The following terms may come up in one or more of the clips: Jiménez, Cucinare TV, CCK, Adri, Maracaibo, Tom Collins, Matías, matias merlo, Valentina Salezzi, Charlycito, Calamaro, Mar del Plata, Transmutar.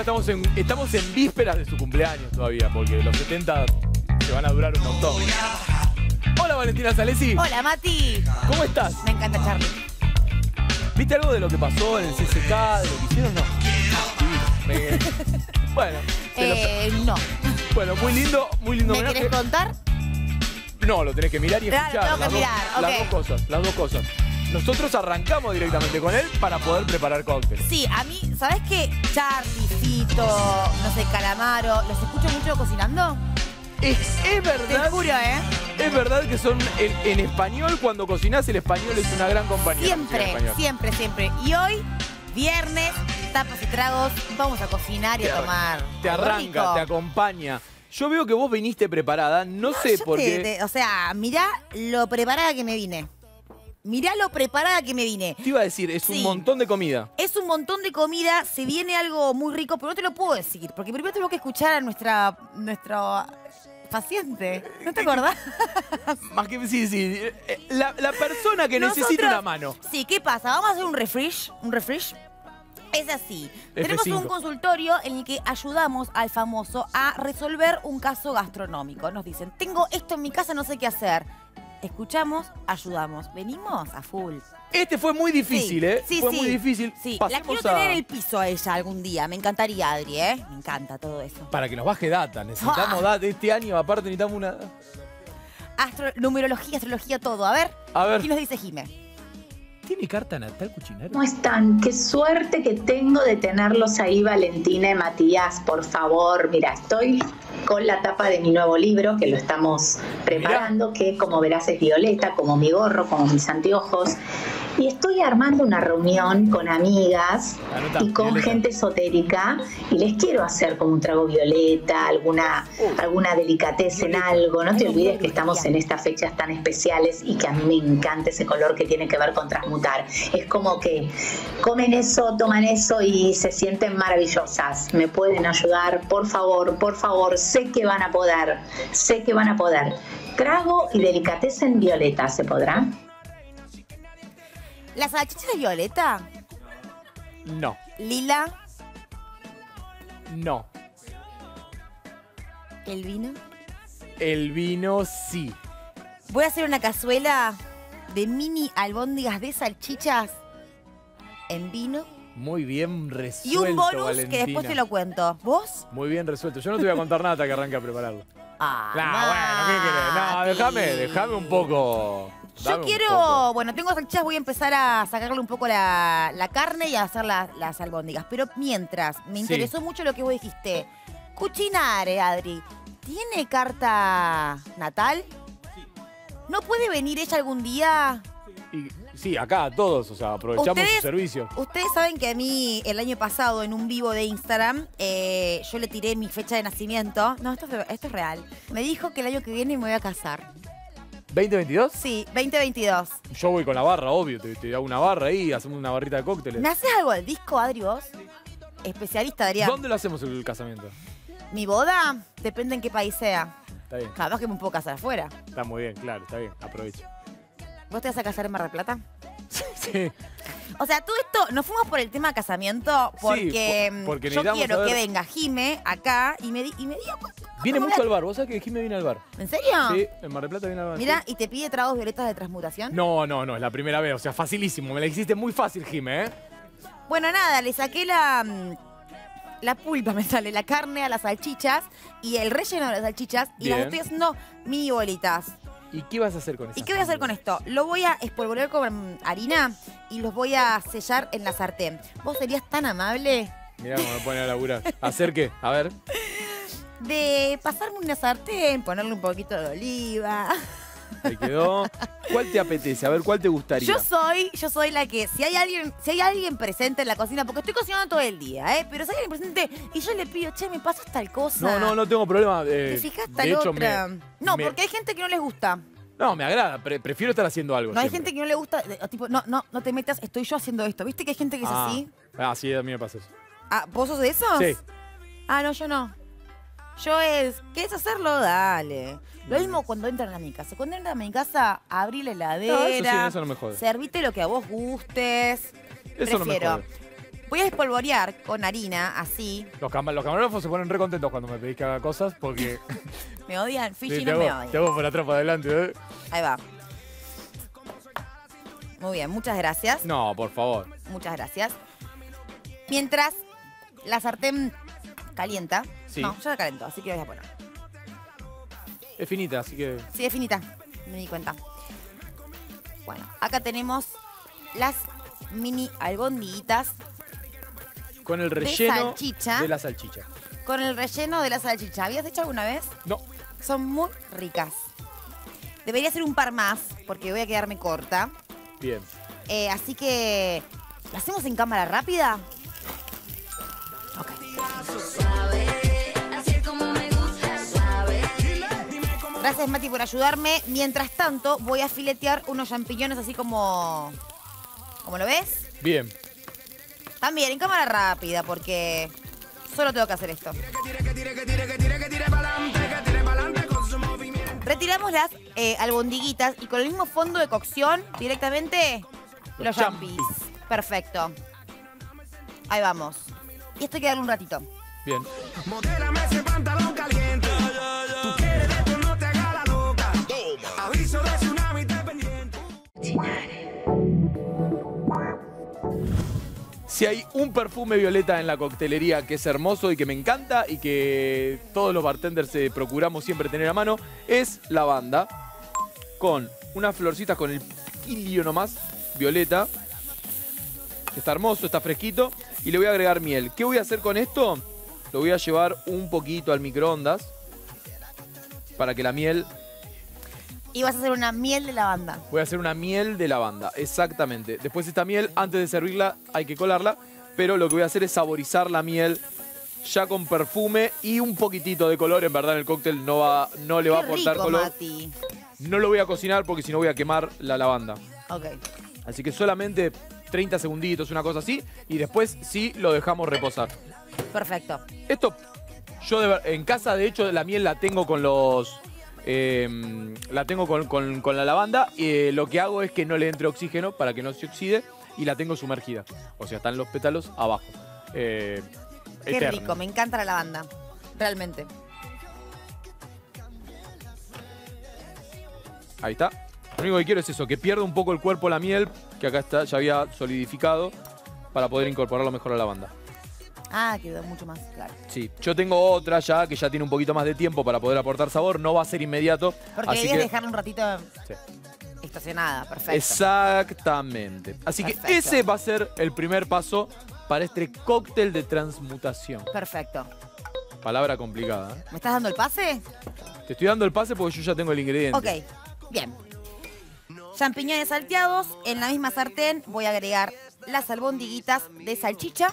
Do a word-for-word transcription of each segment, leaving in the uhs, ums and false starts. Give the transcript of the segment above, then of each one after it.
encima estamos en, estamos en vísperas de su cumpleaños todavía, porque los setenta se van a durar un montón. Hola, Valentina Salezzi. Hola, Mati. ¿Cómo estás? Me encanta, Charly. ¿Viste algo de lo que pasó en el C C K, de lo que hicieron? No. Me... Bueno. Eh, lo... No. Bueno, muy lindo, muy lindo. ¿Me querés contar? No, lo tenés que mirar y escuchar. Claro, tengo que mirar. Las dos cosas, las dos cosas. Nosotros arrancamos directamente con él para poder preparar cócteles. Sí, a mí, ¿sabés qué? Charlycito, no sé, Calamaro, ¿los escucho mucho cocinando? Es, es verdad. Te juro, ¿eh? Es verdad que son en, en español, cuando cocinás, el español es una gran compañía. Siempre, siempre, siempre. Y hoy, viernes, tapas y tragos, vamos a cocinar y te, a tomar. Te arranca, rico. Te acompaña. Yo veo que vos viniste preparada, no, no sé por te, qué. Te, o sea, mirá lo preparada que me vine. Mirá lo preparada que me vine. Te iba a decir, es sí. un montón de comida. Es un montón de comida, se viene algo muy rico, pero no te lo puedo decir, porque primero tengo que escuchar a nuestra nuestro paciente. ¿No te acordás? Más que, sí, sí. La, la persona que Nosotros, necesita una mano. Sí, ¿qué pasa? Vamos a hacer un refresh, un refresh. Es así. F cinco. Tenemos un consultorio en el que ayudamos al famoso a resolver un caso gastronómico. Nos dicen, tengo esto en mi casa, no sé qué hacer. Escuchamos, ayudamos. Venimos a full. Este fue muy difícil, sí. ¿eh? Sí, fue sí. muy difícil. Sí. La quiero a... tener el piso a ella algún día. Me encantaría, Adri, ¿eh? Me encanta todo eso. Para que nos baje data. Necesitamos ah. data este año. Aparte necesitamos una... Astro... Numerología, astrología, todo. A ver, a ver. ¿Qué nos dice Jiménez? ¿Tiene carta natal, Cucinare? ¿Cómo están? Qué suerte que tengo de tenerlos ahí, Valentina y Matías, por favor. Mira, estoy con la tapa de mi nuevo libro, que lo estamos preparando, Mirá. que como verás es violeta, como mi gorro, como mis anteojos. Y estoy armando una reunión con amigas Anota, y con violeta. gente esotérica, y les quiero hacer como un trago violeta, alguna, uh, alguna delicatez en algo. No te olvides que estamos en estas fechas tan especiales y que a mí me encanta ese color que tiene que ver con transmutar. Es como que comen eso, toman eso y se sienten maravillosas. ¿Me pueden ayudar? Por favor, por favor. Sé que van a poder, sé que van a poder. Trago y delicatez en violeta, ¿se podrá? ¿La salchicha es violeta? No. ¿Lila? No. ¿El vino? El vino sí. Voy a hacer una cazuela de mini albóndigas de salchichas en vino. Muy bien resuelto, y un bonus, Valentina, que después te lo cuento. ¿Vos? Muy bien resuelto. Yo no te voy a contar nada hasta que arranque a prepararlo. Ah, no, nah, bueno, ¿qué querés? No, déjame, déjame un poco... Yo quiero, bueno, tengo salchichas, voy a empezar a sacarle un poco la, la carne y a hacer la, las albóndigas. Pero mientras, me interesó sí. mucho lo que vos dijiste. Cucinare, Adri, ¿tiene carta natal? Sí. ¿No puede venir ella algún día? Y, sí, acá a todos, o sea, aprovechamos su servicio. Ustedes saben que a mí, el año pasado, en un vivo de Instagram, eh, yo le tiré mi fecha de nacimiento. No, esto, esto es real. Me dijo que el año que viene me voy a casar. ¿veinte veintidós? Sí, veinte veintidós. Yo voy con la barra, obvio. Te, te hago una barra ahí, hacemos una barrita de cócteles. ¿Me haces algo al disco, Adri, vos? Especialista, Adrián. ¿Dónde lo hacemos el casamiento? ¿Mi boda? Depende en qué país sea. Está bien. Capaz que me puedo casar afuera. Está muy bien, claro, está bien. Aprovecho. ¿Vos te vas a casar en Mar del Plata? Sí, sí. O sea, todo esto, nos fuimos por el tema casamiento porque, sí, porque yo quiero saber... que venga Jime acá y me, di, y me diga... Viene mucho al bar, vos sabés que Jime viene al bar. ¿En serio? Sí, en Mar del Plata viene al bar. Mira, sí. ¿Y te pide tragos violetas de transmutación? No, no, no, es la primera vez, o sea, facilísimo, me la hiciste muy fácil, Jime, ¿eh? Bueno, nada, le saqué la... La pulpa me sale, la carne a las salchichas y el relleno de las salchichas. Bien. Y las estoy haciendo mini bolitas. ¿Y qué vas a hacer con esto? ¿Y qué voy a hacer con esto? Lo voy a espolvorear con harina y los voy a sellar en la sartén. ¿Vos serías tan amable? Mirá cómo me pone a laburar. ¿Hacer qué? A ver. De pasarme una sartén, ponerle un poquito de oliva. Ahí quedó. ¿Cuál te apetece? A ver, ¿cuál te gustaría? Yo soy, yo soy la que, si hay alguien, si hay alguien presente en la cocina, porque estoy cocinando todo el día, ¿eh? Pero si hay alguien presente y yo le pido, che, me pasas tal cosa. No, no, no tengo problema. Eh, ¿Te fijas tal de hecho, otra? Me, no, me... porque hay gente que no les gusta. No, me agrada, pre prefiero estar haciendo algo. No, siempre. Hay gente que no le gusta, tipo, no, no, no te metas, estoy yo haciendo esto. ¿Viste que hay gente que es ah, así? Ah, sí, a mí me pasa eso. Ah, ¿vos sos de esos? Sí. Ah, no, yo no. Yo es, ¿querés hacerlo? Dale. Lo mismo cuando entran a mi casa. Cuando entran a mi casa, abrí la heladera. No, eso sí, eso no me jode. Servite lo que a vos gustes. Eso prefiero. No me jode. Voy a espolvorear con harina, así. Los, cam los camarógrafos se ponen re contentos cuando me pedís que haga cosas porque... me odian, Fiji sí, no hago, me odian. Te hago por atrás para adelante, ¿eh? Ahí va. Muy bien, muchas gracias. No, por favor. Muchas gracias. Mientras la sartén calienta. Sí. No, yo la calento, así que voy a poner. Es finita, así que... Sí, es finita. Me di cuenta. Bueno, acá tenemos las mini albondiguitas. Con el relleno de, salchicha, de la salchicha. Con el relleno de la salchicha. ¿Habías hecho alguna vez? No. Son muy ricas. Debería hacer un par más, porque voy a quedarme corta. Bien. Eh, así que, ¿lo hacemos en cámara rápida? Ok. Gracias, Mati, por ayudarme. Mientras tanto, voy a filetear unos champiñones así como... ¿Cómo lo ves? Bien. También en cámara rápida, porque solo tengo que hacer esto. Retiramos las eh, albondiguitas y con el mismo fondo de cocción, directamente los, los champis. champis. Perfecto. Ahí vamos. Y esto hay que darle un ratito. Bien. Si hay un perfume violeta en la coctelería que es hermoso y que me encanta y que todos los bartenders eh, procuramos siempre tener a mano, es lavanda con unas florcitas con el pilio nomás, violeta. Está hermoso, está fresquito y le voy a agregar miel. ¿Qué voy a hacer con esto? Lo voy a llevar un poquito al microondas para que la miel... Y vas a hacer una miel de lavanda. Voy a hacer una miel de lavanda, exactamente. Después esta miel, antes de servirla, hay que colarla. Pero lo que voy a hacer es saborizar la miel ya con perfume y un poquitito de color. En verdad, en el cóctel no, va, no le va a aportar color. Mati. No lo voy a cocinar porque si no voy a quemar la lavanda. Ok. Así que solamente treinta segunditos, una cosa así. Y después sí lo dejamos reposar. Perfecto. Esto, yo de, en casa, de hecho, la miel la tengo con los... Eh, la tengo con, con, con la lavanda y eh, lo que hago es que no le entre oxígeno para que no se oxide y la tengo sumergida. O sea, están los pétalos abajo. Eh, Qué eterno. Rico, me encanta la lavanda, realmente. Ahí está. Lo único que quiero es eso, que pierda un poco el cuerpo la miel, que acá está, ya había solidificado, para poder incorporarlo mejor a la lavanda. Ah, quedó mucho más claro. Sí, yo tengo otra ya que ya tiene un poquito más de tiempo para poder aportar sabor. No va a ser inmediato. Porque debías que... dejar un ratito sí. estacionada, perfecto. Exactamente. Así perfecto. Que ese va a ser el primer paso para este cóctel de transmutación. Perfecto. Palabra complicada. ¿Eh? ¿Me estás dando el pase? Te estoy dando el pase porque yo ya tengo el ingrediente. Ok, bien. Champiñones salteados. En la misma sartén voy a agregar las albondiguitas de salchicha.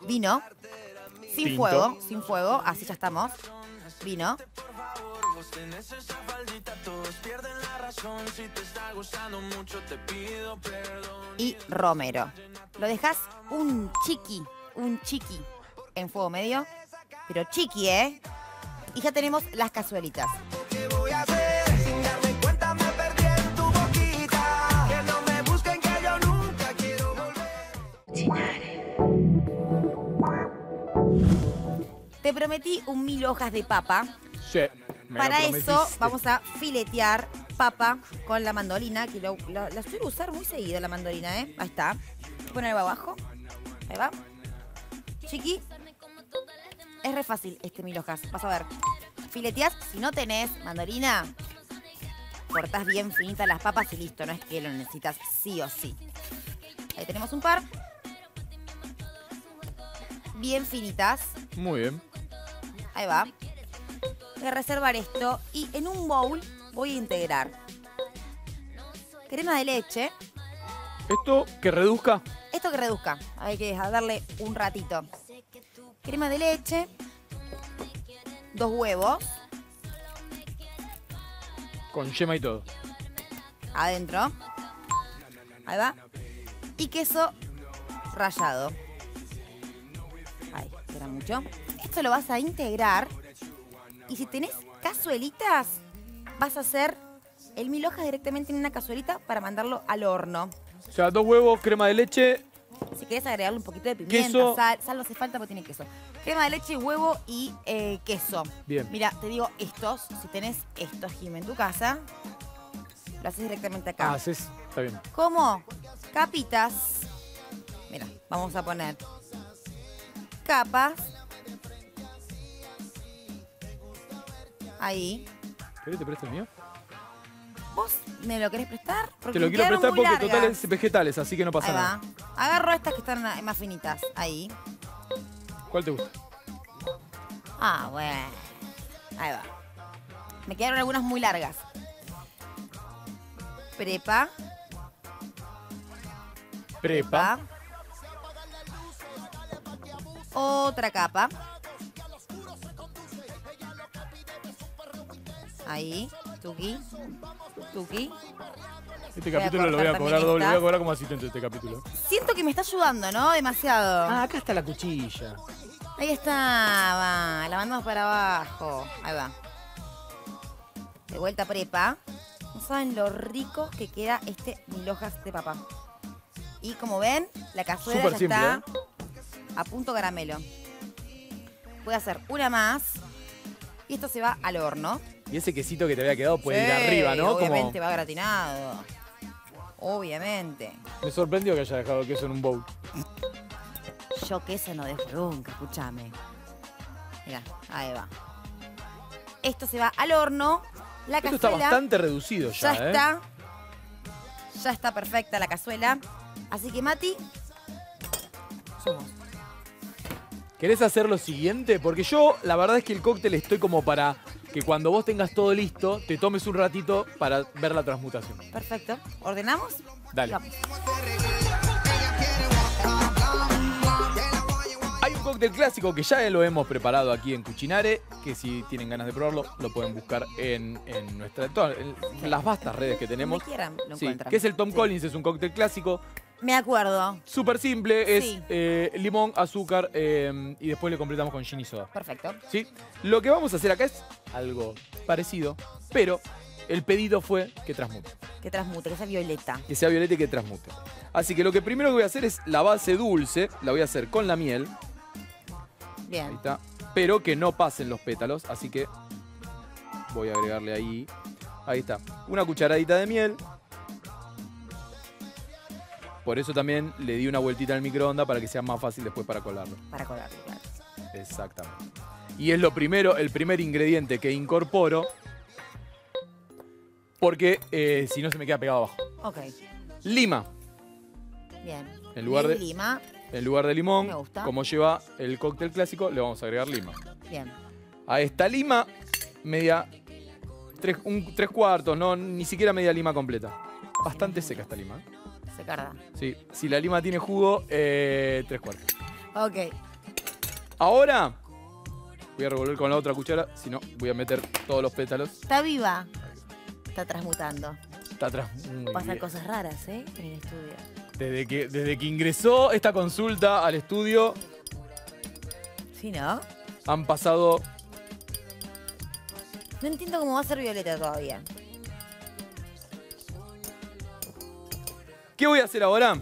Vino, sin Tinto. fuego, sin fuego, así ya estamos. Vino. Y romero. Lo dejas un chiqui, un chiqui en fuego medio. Pero chiqui, ¿eh? Y ya tenemos las cazuelitas. Te prometí un mil hojas de papa. Sí, me Para lo eso vamos a filetear papa con la mandolina, que lo, lo, la suelo usar muy seguido la mandolina, ¿eh? Ahí está. Ponerlo abajo. Ahí va. Chiqui. Es re fácil este mil hojas. Vas a ver. Fileteás, si no tenés mandolina, cortás bien finitas las papas y listo. No es que lo necesitas sí o sí. Ahí tenemos un par. Bien finitas. Muy bien. Ahí va. Voy a reservar esto y en un bowl voy a integrar crema de leche. ¿Esto que reduzca? Esto que reduzca. Hay que darle un ratito. Crema de leche. Dos huevos. Con yema y todo. Adentro. Ahí va. Y queso rallado. Ay, era mucho. Esto lo vas a integrar. Y si tenés cazuelitas, vas a hacer el mil hojas directamente en una cazuelita para mandarlo al horno. O sea, dos huevos, crema de leche, Si querés agregarle un poquito de pimienta, queso. Sal, sal no hace falta porque tiene queso. Crema de leche, huevo y eh, queso. Bien. Mira, te digo estos, si tenés estos, Jimé, en tu casa, lo haces directamente acá. Ah, haces, está bien. ¿Cómo? Capitas. Mira, vamos a poner capas. Ahí. ¿Querés te presto el mío? ¿Vos me lo querés prestar? Porque te lo quiero prestar porque largas. Total es vegetales, así que no pasa nada. Agarro estas que están más finitas. Ahí. ¿Cuál te gusta? Ah, bueno. Ahí va. Me quedaron algunas muy largas. Prepa. Prepa. Prepa. Otra capa. Ahí. Tuki, tuki. Este capítulo lo voy a cobrar doble, voy a cobrar como asistente este capítulo. Siento que me está ayudando, ¿no? Demasiado. Ah, acá está la cuchilla. Ahí estaba, la mandamos para abajo. Ahí va. De vuelta prepa. No saben lo rico que queda este mil hojas de papá. Y como ven, la cazuela Super ya simple, está ¿eh? a punto caramelo. Voy a hacer una más. Y esto se va al horno. Y ese quesito que te había quedado puede sí, ir arriba, ¿no? Obviamente Como... va gratinado. Obviamente. Me sorprendió que haya dejado el queso en un bowl. Yo queso no dejo nunca, escúchame. Mirá, ahí va. Esto se va al horno. La cazuela. Esto está bastante reducido ya. Ya está. ¿Eh? Ya está perfecta la cazuela. Así que, Mati, somos. ¿Querés hacer lo siguiente? Porque yo, la verdad es que el cóctel estoy como para que cuando vos tengas todo listo, te tomes un ratito para ver la transmutación. Perfecto. ¿Ordenamos? Dale. Vamos. Hay un cóctel clásico que ya lo hemos preparado aquí en Cucinare, que si tienen ganas de probarlo, lo pueden buscar en, en, nuestra, en, en las vastas redes que tenemos. Donde quieran, lo sí, encuentran. Que es el Tom sí. Collins, es un cóctel clásico. Me acuerdo. Súper simple, es sí. eh, limón, azúcar eh, y después le completamos con gin y soda. Perfecto. ¿Sí? Lo que vamos a hacer acá es algo parecido, pero el pedido fue que transmute. Que transmute, que sea violeta. Que sea violeta y que transmute. Así que lo que primero que voy a hacer es la base dulce, la voy a hacer con la miel. Bien. Ahí está. Pero que no pasen los pétalos, así que voy a agregarle ahí. Ahí está. Una cucharadita de miel. Por eso también le di una vueltita al microondas para que sea más fácil después para colarlo. Para colarlo, claro. Exactamente. Y es lo primero, el primer ingrediente que incorporo porque eh, si no se me queda pegado abajo. Ok. Lima. Bien. En lugar de lima. En lugar de limón, me gusta. Como lleva el cóctel clásico, le vamos a agregar lima. Bien. A esta lima, media, tres, un, tres cuartos, no, ni siquiera media lima completa. Bastante seca esta lima, ¿eh? Se carga. Sí, si la lima tiene jugo, eh, tres cuartos. Ok. Ahora voy a revolver con la otra cuchara, si no voy a meter todos los pétalos. Está viva. Está transmutando. Está transmutando. Pasan cosas raras, ¿eh? En el estudio. Desde que, desde que ingresó esta consulta al estudio. Sí, ¿no? Han pasado. No entiendo cómo va a ser violeta todavía. ¿Qué voy a hacer ahora?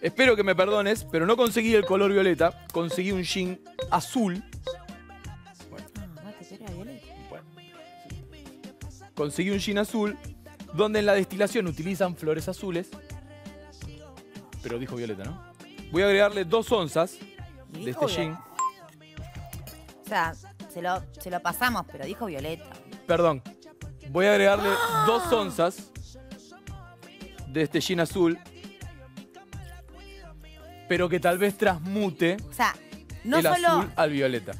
Espero que me perdones, pero no conseguí el color violeta. Conseguí un gin azul. Bueno. Ah, ¿te era violeta? Bueno. Conseguí un gin azul, donde en la destilación utilizan flores azules. Pero dijo violeta, ¿no? Voy a agregarle dos onzas de este gin. O sea, se lo, se lo pasamos, pero dijo violeta. Perdón. Voy a agregarle ¡ah! dos onzas de este gin azul, pero que tal vez transmute o sea, no el solo... azul al violeta.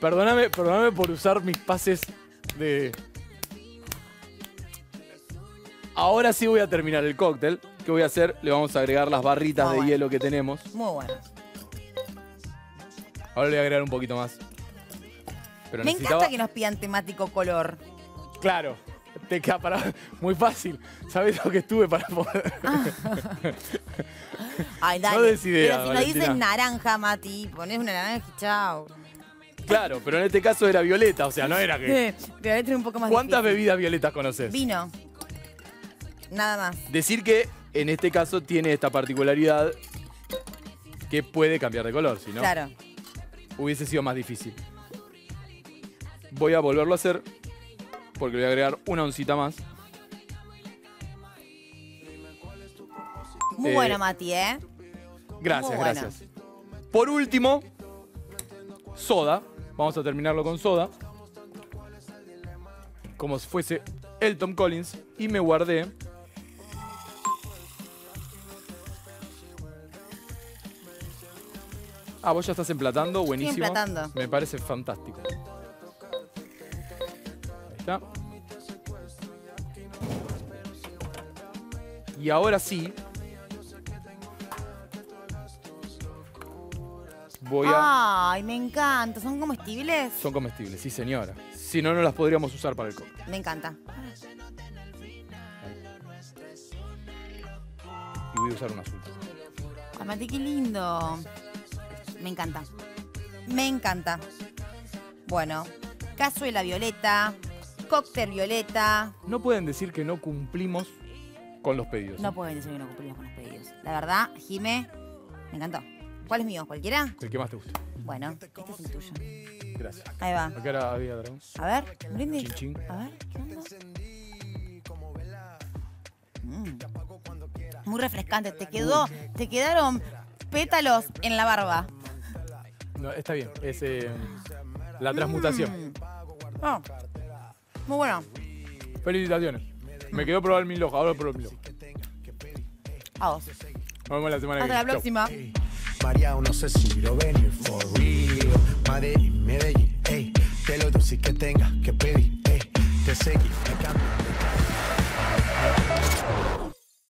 Perdóname, perdóname por usar mis pases de... Ahora sí voy a terminar el cóctel. ¿Qué voy a hacer? Le vamos a agregar las barritas Muy de bueno. hielo que tenemos. Muy bueno. Ahora le voy a agregar un poquito más. Pero Me necesitaba... encanta que nos pidan temático color. Claro. Te queda para... Muy fácil. ¿Sabes lo que estuve para poder? Ah. Ay, dale. No des idea, pero si Valentina. Nos dicen naranja, Mati, ponés una naranja y chao. Claro, pero en este caso era violeta, o sea, no era que... Sí, violeta era un poco más ¿Cuántas difícil. bebidas violetas conoces? Vino. Nada más. Decir que En este caso tiene esta particularidad que puede cambiar de color, si no, claro, hubiese sido más difícil. Voy a volverlo a hacer porque le voy a agregar una oncita más. Muy eh, bueno, Mati, ¿eh? Gracias, bueno. gracias. Por último, soda. Vamos a terminarlo con soda. Como si fuese el Tom Collins. Y me guardé Ah, vos ya estás emplatando, buenísimo. Estoy emplatando. Me parece fantástico. Ahí está. Y ahora sí, voy a... Ay, me encanta. ¿Son comestibles? Son comestibles, sí, señora. Si no, no las podríamos usar para el cóctel. Me encanta. Y voy a usar un azul. Ay, Mati, qué lindo. Me encanta. Me encanta. Bueno, cazuela violeta, cóctel violeta. No pueden decir que no cumplimos con los pedidos. No pueden decir que no cumplimos con los pedidos. La verdad, Jimé, me encantó. ¿Cuál es mío? ¿Cualquiera? El que más te gusta. Bueno, este es el tuyo. Gracias. Ahí va. Acá era, había dragón. A ver, un brindis. Chin, chin. A ver, ¿qué onda? Mm. Muy refrescante. Te quedó, te quedaron pétalos en la barba. No, está bien, es eh, la transmutación. Mm. Oh. Muy bueno. Felicitaciones. Mm. Me quedó probar mi loja, ahora probar mi loja. A vos. Nos vemos la semana que viene. Hasta la próxima. María, no sé si lo venir for real. Madrid, Medellín, ey. Te lo doy si que tengas que pedir, ey. Te seguí, me cambio.